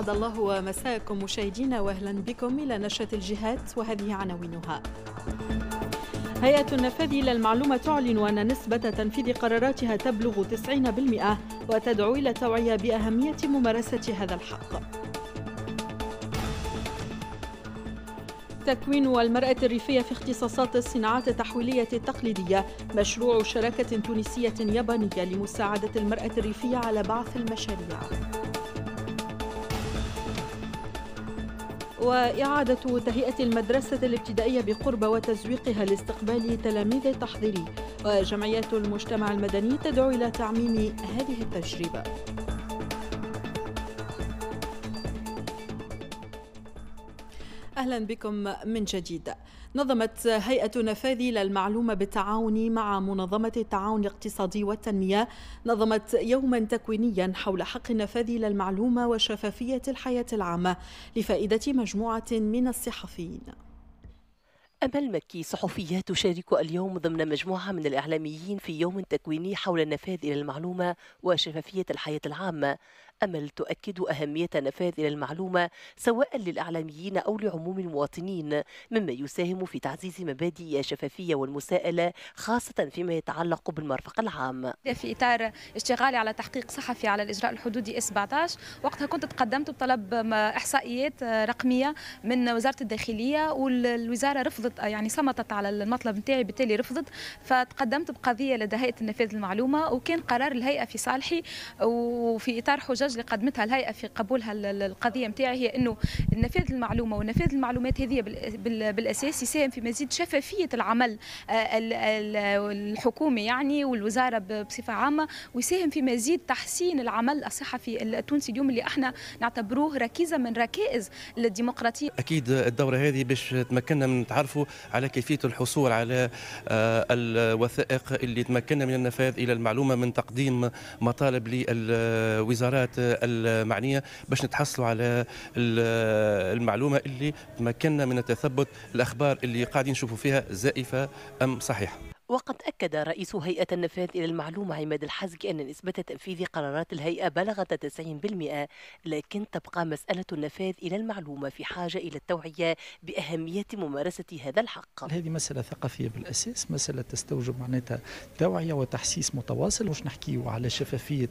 أسعد الله مساءكم مشاهدينا وأهلا بكم إلى نشرة الجهات وهذه عناوينها. هيئة النفاذ إلى المعلومة تعلن أن نسبة تنفيذ قراراتها تبلغ 90% وتدعو إلى التوعية بأهمية ممارسة هذا الحق. تكوين المرأة الريفية في اختصاصات الصناعات التحويلية التقليدية، مشروع شراكة تونسية يابانية لمساعدة المرأة الريفية على بعث المشاريع. وإعادة تهيئة المدرسة الابتدائية بقربة وتزويقها لاستقبال تلاميذ التحضيري، وجمعيات المجتمع المدني تدعو إلى تعميم هذه التجربة. أهلا بكم من جديد. نظمت هيئة النفاذ إلى المعلومة بالتعاون مع منظمة التعاون الاقتصادي والتنمية نظمت يوما تكوينيا حول حق النفاذ إلى المعلومة وشفافية الحياة العامة لفائدة مجموعة من الصحفيين. أمال مكي صحفية تشارك اليوم ضمن مجموعة من الإعلاميين في يوم تكويني حول النفاذ إلى المعلومة وشفافية الحياة العامة. أمل تؤكد أهمية نفاذ إلى المعلومة سواء للإعلاميين أو لعموم المواطنين، مما يساهم في تعزيز مبادئ الشفافية والمساءلة خاصة فيما يتعلق بالمرفق العام. في إطار اشتغالي على تحقيق صحفي على الإجراء الحدودي إس 14، وقتها كنت تقدمت بطلب إحصائيات رقمية من وزارة الداخلية، والوزارة رفضت، يعني صمتت على المطلب نتاعي، بالتالي رفضت، فتقدمت بقضية لدى هيئة النفاذ المعلومة، وكان قرار الهيئة في صالحي. وفي إطار حجج اللي قدمتها الهيئه في قبولها القضيه نتاعي هي انه نفاذ المعلومه ونفاذ المعلومات هذه بالاساس يساهم في مزيد شفافيه العمل الحكومي يعني والوزاره بصفه عامه، ويساهم في مزيد تحسين العمل الصحفي التونسي اليوم اللي احنا نعتبروه ركيزه من ركائز الديمقراطيه. اكيد الدوره هذه باش تمكننا من نتعرفوا على كيفيه الحصول على الوثائق اللي تمكننا من النفاذ الى المعلومه من تقديم مطالب للوزارات المعنية باش نتحصلوا على المعلومة اللي تمكننا من تثبت الأخبار اللي قاعدين نشوفوا فيها زائفة أم صحيحة. وقد أكد رئيس هيئة النفاذ إلى المعلومة عماد الحزق أن نسبة تنفيذ قرارات الهيئة بلغت 90%، لكن تبقى مسألة النفاذ إلى المعلومة في حاجة إلى التوعية بأهمية ممارسة هذا الحق. هذه مسألة ثقافية بالأساس، مسألة تستوجب معناتها توعية وتحسيس متواصل، واش نحكيوا على شفافية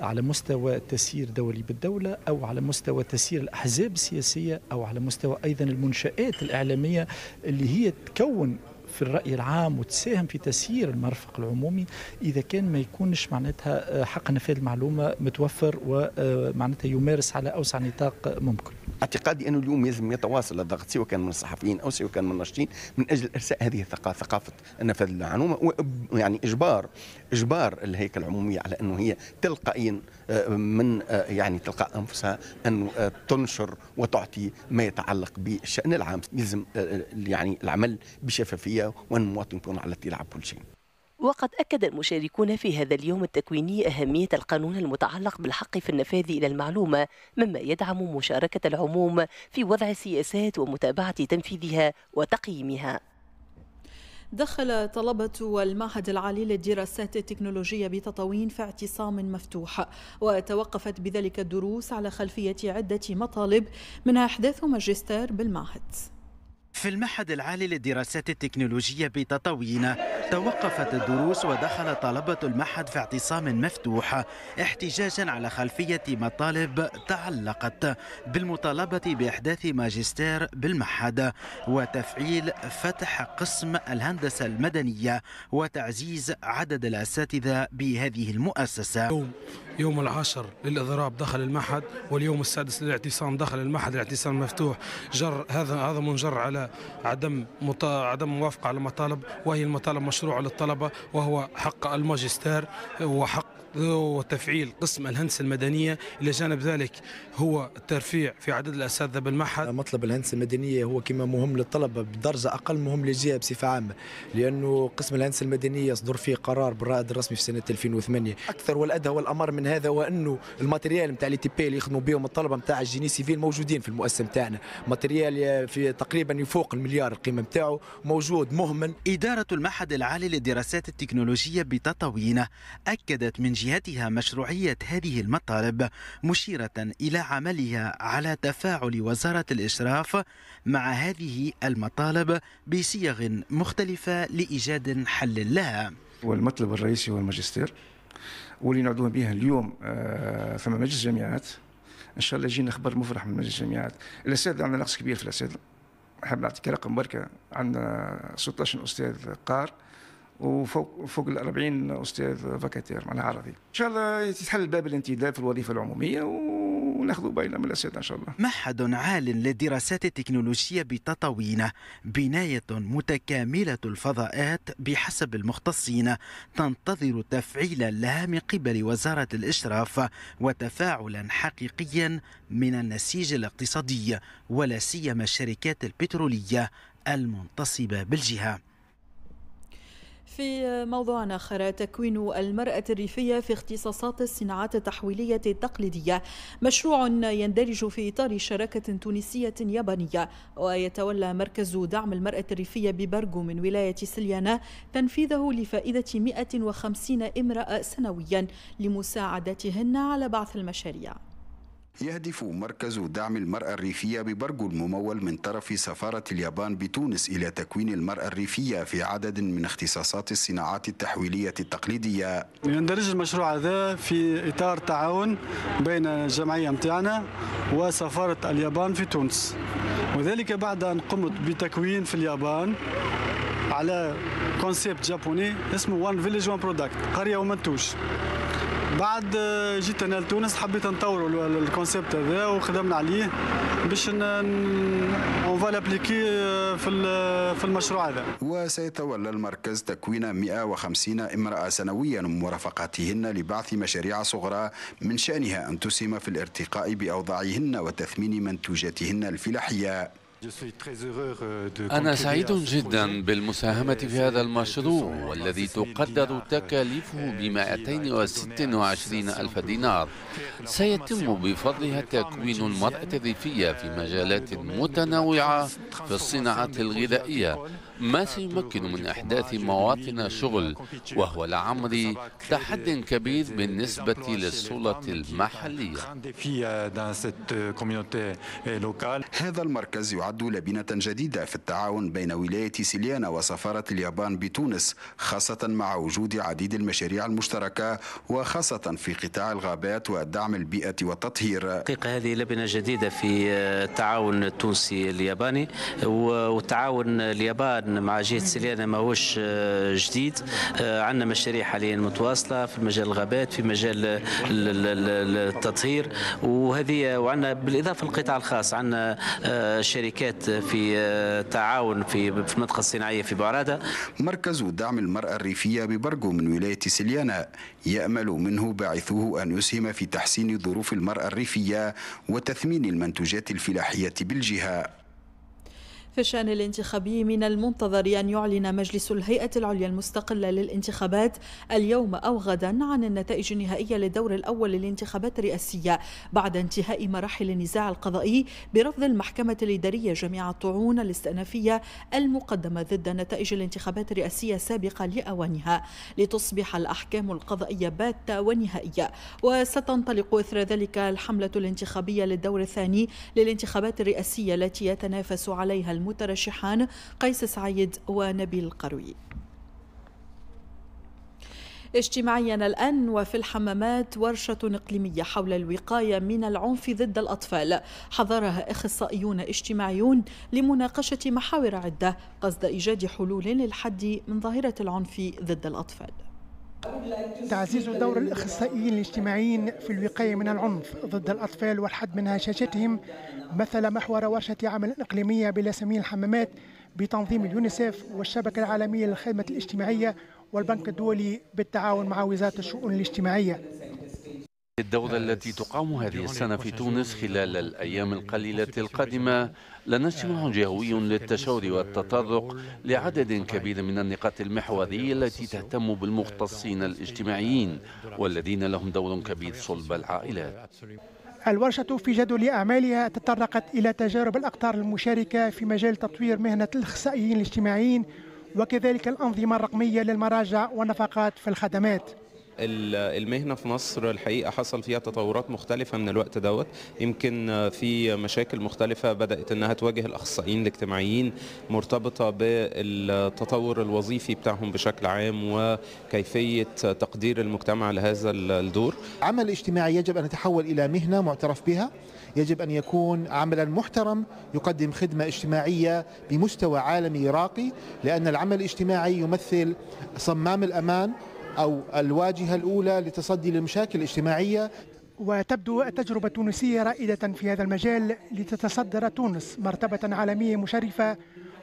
على مستوى تسيير دولي بالدولة أو على مستوى تسيير الأحزاب السياسية أو على مستوى أيضا المنشآت الإعلامية اللي هي تكون في الرأي العام وتساهم في تسيير المرفق العمومي. إذا كان ما يكونش معناتها حق نفاذ المعلومة متوفر ومعناتها يمارس على أوسع نطاق ممكن. اعتقادي أنه اليوم لازم يتواصل الضغط سواء كان من الصحفيين أو سواء كان من الناشطين من أجل إرساء هذه الثقافة، ثقافة النفاذ المعلومة، ويعني إجبار الهيكل العمومية على أنه هي تلقائيا من يعني تلقاء أنفسها أن تنشر وتعطي ما يتعلق بالشأن العام. لازم يعني العمل بشفافية وأن المواطن يكون على اطلاع بكل شيء. وقد أكد المشاركون في هذا اليوم التكويني أهمية القانون المتعلق بالحق في النفاذ إلى المعلومة، مما يدعم مشاركة العموم في وضع سياسات ومتابعة تنفيذها وتقييمها. دخل طلبة المعهد العالي للدراسات التكنولوجية بتطاوين في اعتصام مفتوح، وتوقفت بذلك الدروس على خلفية عدة مطالب منها إحداث ماجستير بالمعهد. في المعهد العالي للدراسات التكنولوجية بتطاوين توقفت الدروس ودخل طلبة المعهد في اعتصام مفتوح احتجاجا على خلفية مطالب تعلقت بالمطالبة بإحداث ماجستير بالمعهد وتفعيل فتح قسم الهندسة المدنية وتعزيز عدد الأساتذة بهذه المؤسسة. يوم 10 للإضراب دخل المعهد، واليوم 6 للاعتصام دخل المعهد. الاعتصام مفتوح جر هذا منجر على عدم موافقة على مطالب، وهي المطالب مشروع للطلبة وهو حق الماجستير وحق وتفعيل قسم الهندسة المدنية. إلى جانب ذلك هو الترفيع في عدد الأساتذة بالمعهد. مطلب الهندسة المدنية هو كما مهم للطلبة بدرجة أقل مهم للجهة بصفة عامة، لأنه قسم الهندسة المدنية صدر فيه قرار بالرائد الرسمي في سنة 2008. أكثر والأدهى والأمر من هذا هو أنه الماتريال نتاع لي تي بي اللي يخدموا بهم الطلبة نتاع الجيني سيفيل موجودين في المؤسسة نتاعنا، ماتريال في تقريبا يفوق المليار القيمة نتاعو، موجود مهمل. إدارة المعهد العالي للدراسات التكنولوجية بتطاوين أكدت من جهتها مشروعية هذه المطالب، مشيرة إلى عملها على تفاعل وزارة الإشراف مع هذه المطالب بصيغ مختلفة لإيجاد حل لها. والمطلب الرئيسي هو الماجستير، واللي نعدوها بها اليوم فما مجلس جامعات، إن شاء الله يجينا خبر مفرح من مجلس الجامعات. الأساتذة عندنا نقص كبير في الأساتذة، حاب نعطيك رقم بركة، عندنا 16 أستاذ قار وفوق ال 40 أستاذ فاكاتير، معناها عربي. إن شاء الله يتحل باب الانتداب في الوظيفة العمومية وناخذوا بالنا من الأساتذة إن شاء الله. معهد عال للدراسات التكنولوجية بتطاوين، بناية متكاملة الفضاءات بحسب المختصين، تنتظر تفعيلا لها من قبل وزارة الإشراف وتفاعلا حقيقيا من النسيج الاقتصادي، ولا سيما الشركات البترولية المنتصبة بالجهة. في موضوع آخر، تكوين المرأة الريفية في اختصاصات الصناعات التحويلية التقليدية، مشروع يندرج في إطار شراكة تونسية يابانية، ويتولى مركز دعم المرأة الريفية ببرجو من ولاية سليانة تنفيذه لفائدة 150 امرأة سنويا لمساعدتهن على بعث المشاريع. يهدف مركز دعم المرأة الريفية ببرجو الممول من طرف سفارة اليابان بتونس إلى تكوين المرأة الريفية في عدد من اختصاصات الصناعات التحويلية التقليدية. يندرج المشروع هذا في إطار تعاون بين الجمعية متاعنا وسفارة اليابان في تونس، وذلك بعد أن قمت بتكوين في اليابان على كونسيبت جابوني اسمه One Village One Product، قرية ومنتوج. بعد جيت هنا لتونس حبيت نطوروا الكونسيبت هذا وخدمنا عليه باش نابليكي في المشروع هذا. وسيتولى المركز تكوين 150 امرأة سنويا ومرافقتهن لبعث مشاريع صغرى من شأنها أن تسهم في الارتقاء بأوضاعهن وتثمين منتوجاتهن الفلاحية. أنا سعيد جدا بالمساهمة في هذا المشروع والذي تقدر تكاليفه ب 226 ألف دينار، سيتم بفضلها تكوين المرأة الريفية في مجالات متنوعة في الصناعات الغذائية، ما سيمكن من إحداث مواطن شغل، وهو لعمري تحد كبير بالنسبة للسلطة المحلية. هذا المركز يعد لبنة جديدة في التعاون بين ولاية سليانة وسفارة اليابان بتونس، خاصة مع وجود عديد المشاريع المشتركة وخاصة في قطاع الغابات والدعم البيئة والتطهير. حقيقة هذه لبنة جديدة في التعاون التونسي الياباني، والتعاون اليابان مع جهة سليانة ماهوش جديد، عندنا مشاريع حاليا متواصلة في مجال الغابات، في مجال التطهير، وهذه وعندنا بالإضافة للقطاع الخاص عندنا شركات في تعاون في المنطقة الصناعية في بعرادة. مركز دعم المرأة الريفية ببرجو من ولاية سليانة يأمل منه باعثوه أن يسهم في تحسين ظروف المرأة الريفية وتثمين المنتوجات الفلاحية بالجهة. في الشأن الانتخابي، من المنتظر أن يعلن مجلس الهيئة العليا المستقلة للانتخابات اليوم أو غدا عن النتائج النهائية للدور الأول للانتخابات الرئاسية بعد انتهاء مراحل النزاع القضائي برفض المحكمة الإدارية جميع الطعون الاستئنافية المقدمة ضد نتائج الانتخابات الرئاسية السابقة لأوانها، لتصبح الأحكام القضائية باتة ونهائية. وستنطلق إثر ذلك الحملة الانتخابية للدور الثاني للانتخابات الرئاسية التي يتنافس عليها المترشحان قيس سعيد ونبيل القروي. اجتماعيا الآن، وفي الحمامات ورشة إقليمية حول الوقاية من العنف ضد الأطفال، حضرها أخصائيون اجتماعيون لمناقشة محاور عدة قصد إيجاد حلول للحد من ظاهرة العنف ضد الأطفال. تعزيز دور الأخصائيين الاجتماعيين في الوقاية من العنف ضد الأطفال والحد من هشاشتهم مثل محور ورشة عمل إقليمية بلاسمين الحمامات بتنظيم اليونسيف والشبكة العالمية للخدمة الاجتماعية والبنك الدولي بالتعاون مع وزارة الشؤون الاجتماعية. الدورة التي تقام هذه السنة في تونس خلال الأيام القليلة القادمة لنا اجتماع جهوي للتشاور والتطرق لعدد كبير من النقاط المحورية التي تهتم بالمختصين الاجتماعيين والذين لهم دور كبير صلب العائلات. الورشة في جدول أعمالها تطرقت إلى تجارب الأقطار المشاركة في مجال تطوير مهنة الأخصائيين الاجتماعيين وكذلك الأنظمة الرقمية للمراجع والنفقات في الخدمات. المهنة في مصر الحقيقة حصل فيها تطورات مختلفة من الوقت دوت. يمكن في مشاكل مختلفة بدأت انها تواجه الاخصائيين الاجتماعيين مرتبطة بالتطور الوظيفي بتاعهم بشكل عام وكيفية تقدير المجتمع لهذا الدور. العمل الاجتماعي يجب ان يتحول الى مهنة معترف بها، يجب ان يكون عملا محترم يقدم خدمة اجتماعية بمستوى عالمي راقي، لان العمل الاجتماعي يمثل صمام الامان أو الواجهة الأولى لتصدي للمشاكل الاجتماعية. وتبدو التجربة التونسية رائدة في هذا المجال لتتصدر تونس مرتبة عالمية مشرفة،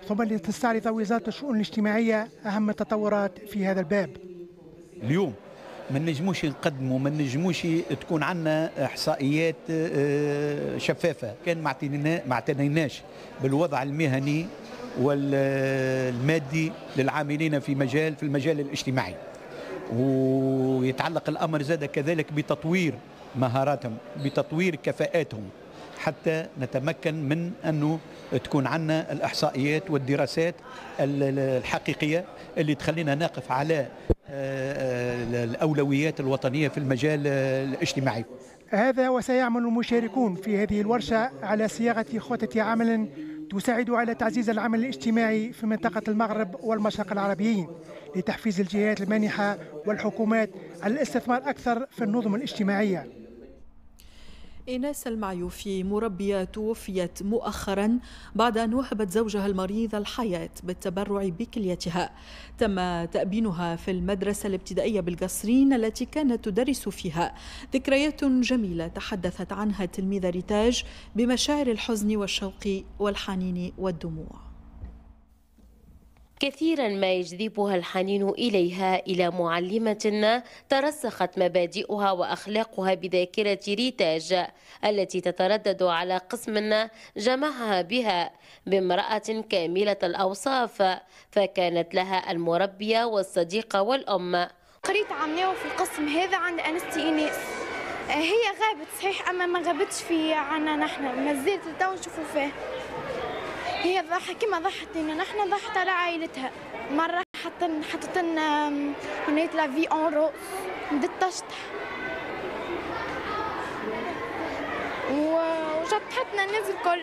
ثم لتستعرض وزارة الشؤون الاجتماعية أهم التطورات في هذا الباب. اليوم ما نجموش نقدموا، ما نجموش تكون عندنا احصائيات شفافة، كان ما اعتنيناش بالوضع المهني والمادي للعاملين في المجال الاجتماعي. ويتعلق الأمر زاد كذلك بتطوير مهاراتهم، بتطوير كفاءاتهم، حتى نتمكن من أنه تكون عندنا الإحصائيات والدراسات الحقيقية اللي تخلينا نقف على الأولويات الوطنية في المجال الاجتماعي. هذا وسيعمل المشاركون في هذه الورشة على صياغة خطة عمل تساعد على تعزيز العمل الاجتماعي في منطقة المغرب والمشرق العربيين، لتحفيز الجهات المانحة والحكومات على الاستثمار أكثر في النظم الاجتماعية. إيناس المعيوفي مربية توفيت مؤخرا بعد أن وهبت زوجها المريض الحياة بالتبرع بكليتها. تم تأبينها في المدرسة الابتدائية بالقصرين التي كانت تدرس فيها. ذكريات جميلة تحدثت عنها التلميذة ريتاج بمشاعر الحزن والشوق والحنين والدموع. كثيرا ما يجذبها الحنين إليها، إلى معلمة ترسخت مبادئها وأخلاقها بذاكرة ريتاج التي تتردد على قسم جمعها بها بامرأة كاملة الأوصاف، فكانت لها المربية والصديقة والأم. قريت عمياء في القسم هذا عند أنستي إيناس، هي غابت صحيح أما ما غابتش في عنا نحن، ما زلت لتو نشوفوا فيه. هي كما ضحت لنا نحن ضحت على عائلتها. مرة حطت لنا أغنية لا في أون روز بدت تشطح، وشطحتنا الناس الكل.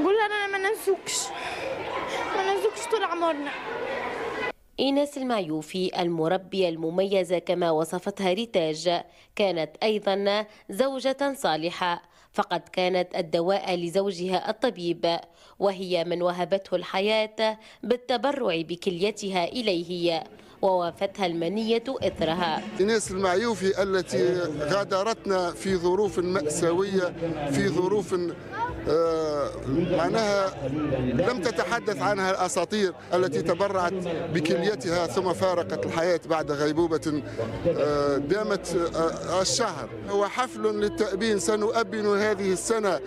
نقول لها أنا ما ننسوكش طول عمرنا. إيناس المعيوفي المربية المميزة كما وصفتها ريتاج كانت أيضا زوجة صالحة، فقد كانت الدواء لزوجها الطبيب، وهي من وهبته الحياة بالتبرع بكليتها إليه ووافتها المنية إثرها. إيناس المعيوفي التي غادرتنا في ظروف مأساوية، في ظروف معناها لم تتحدث عنها الأساطير، التي تبرعت بكليتها ثم فارقت الحياة بعد غيبوبة دامت الشهر. هو حفل للتأبين، سنؤبن هذه السنة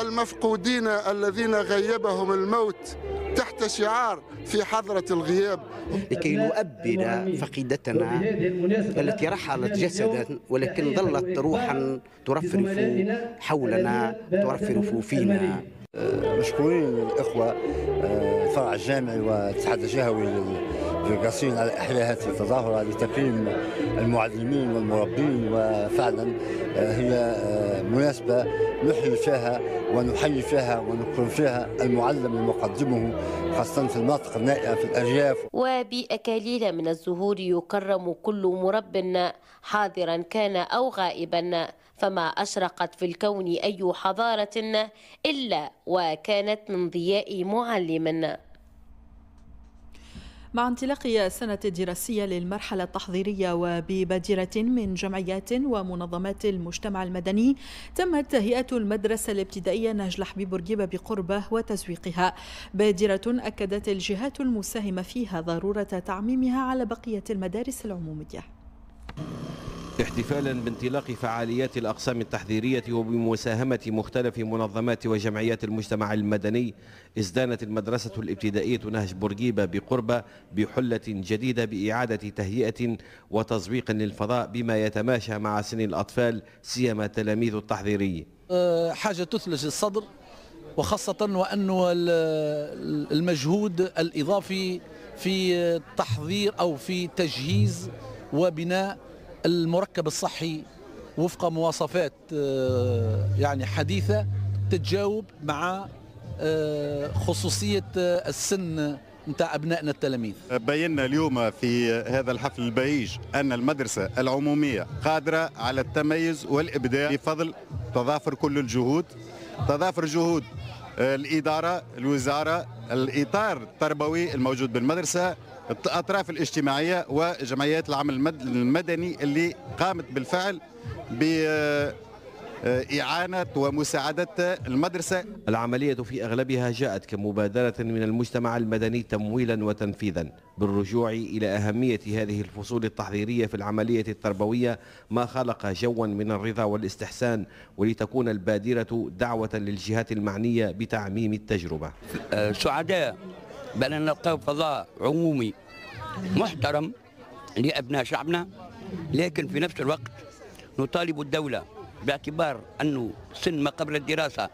المفقودين الذين غيبهم الموت تحت شعار في حضرة الغياب، لكي نؤبد فقيدتنا التي رحلت جسدا ولكن ظلت روحا ترفرف حولنا ترفرف فينا. مشكورين الإخوة الفرع الجامعي والاتحاد الجهوي للقصرين على إحياء هذه التظاهرة لتكريم المعلمين والمربين، وفعلا هي مناسبة نحيي فيها ونحيي فيها ونكرم فيها المعلم ومقدمه، خاصة في المناطق النائية في الأرياف. وبأكاليل من الزهور يكرم كل مرب حاضرا كان أو غائبا، فما أشرقت في الكون أي حضارة إلا وكانت من ضياء معلم. مع انطلاق السنة الدراسية للمرحلة التحضيرية وببادرة من جمعيات ومنظمات المجتمع المدني، تمت تهيئة المدرسة الابتدائية نهج حبيب بورقيبة بقربة وتزويقها، بادرة أكدت الجهات المساهمة فيها ضرورة تعميمها على بقية المدارس العمومية. احتفالا بانطلاق فعاليات الأقسام التحضيرية وبمساهمة مختلف منظمات وجمعيات المجتمع المدني، ازدانت المدرسة الابتدائية نهج بورقيبة بقربة بحلة جديدة بإعادة تهيئة وتزويق للفضاء بما يتماشى مع سن الأطفال سيما التلاميذ التحضيري. حاجة تثلج الصدر، وخاصة وأن المجهود الإضافي في تحضير أو في تجهيز وبناء المركب الصحي وفق مواصفات يعني حديثة تتجاوب مع خصوصية السن نتاع أبنائنا التلاميذ. بينا اليوم في هذا الحفل البهيج أن المدرسة العمومية قادرة على التميز والإبداع بفضل تضافر كل الجهود، تضافر جهود الإدارة، الوزارة، الإطار التربوي الموجود بالمدرسة، الأطراف الاجتماعية وجمعيات العمل المدني اللي قامت بالفعل بإعانة ومساعدة المدرسة. العملية في أغلبها جاءت كمبادرة من المجتمع المدني تمويلا وتنفيذا، بالرجوع إلى أهمية هذه الفصول التحضيرية في العملية التربوية، ما خلق جوا من الرضا والاستحسان، ولتكون البادرة دعوة للجهات المعنية بتعميم التجربة. سعداء بأننا نلقاو فضاء عمومي محترم لأبناء شعبنا، لكن في نفس الوقت نطالب الدولة باعتبار أنه سن ما قبل الدراسة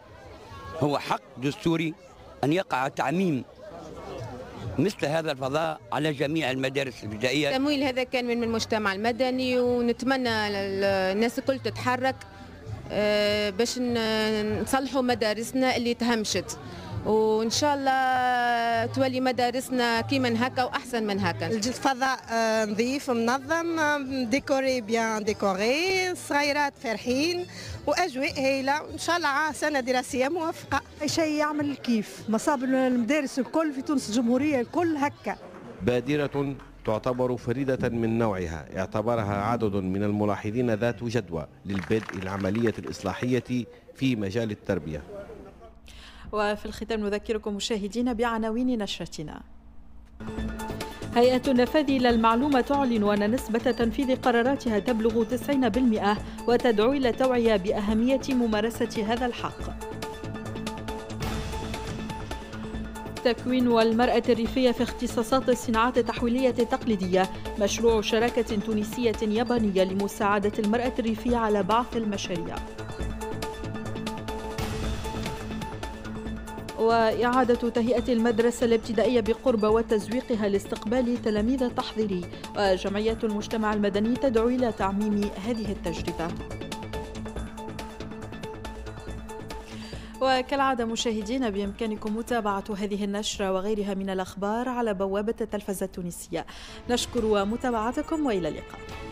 هو حق دستوري أن يقع تعميم مثل هذا الفضاء على جميع المدارس الابتدائية. التمويل هذا كان من المجتمع المدني، ونتمنى الناس الكل تتحرك باش نصلحوا مدارسنا اللي تهمشت، وإن شاء الله تولي مدارسنا كيما هكا وأحسن من هكا. الفضاء نظيف منظم، ديكوري بيان ديكوري، صغيرات فرحين وأجواء هايلة، وإن شاء الله سنة دراسية موفقة. شيء يعمل كيف مصاب المدارس الكل في تونس الجمهورية الكل هكا. بادرة تعتبر فريدة من نوعها، اعتبرها عدد من الملاحظين ذات جدوى للبدء العملية الإصلاحية في مجال التربية. وفي الختام نذكركم مشاهدينا بعناوين نشرتنا. هيئة النفاذ إلى المعلومة تعلن أن نسبة تنفيذ قراراتها تبلغ 90% وتدعو إلى التوعية بأهمية ممارسة هذا الحق. تكوين المرأة الريفية في اختصاصات الصناعات التحويلية التقليدية، مشروع شراكة تونسية يابانية لمساعدة المرأة الريفية على بعث المشاريع. وإعادة تهيئة المدرسة الابتدائية بقربة وتزويقها لاستقبال تلاميذ التحضيري، وجمعية المجتمع المدني تدعو إلى تعميم هذه التجربة. وكالعادة مشاهدينا بإمكانكم متابعة هذه النشرة وغيرها من الأخبار على بوابة التلفزة التونسية. نشكر متابعتكم وإلى اللقاء.